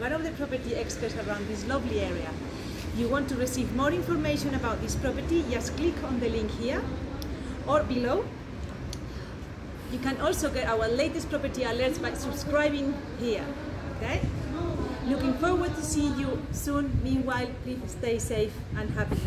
I'm one of the property experts around this lovely area. You want to receive more information about this property, just click on the link here or below. You can also get our latest property alerts by subscribing here. Okay? Looking forward to see you soon. Meanwhile, please stay safe and happy.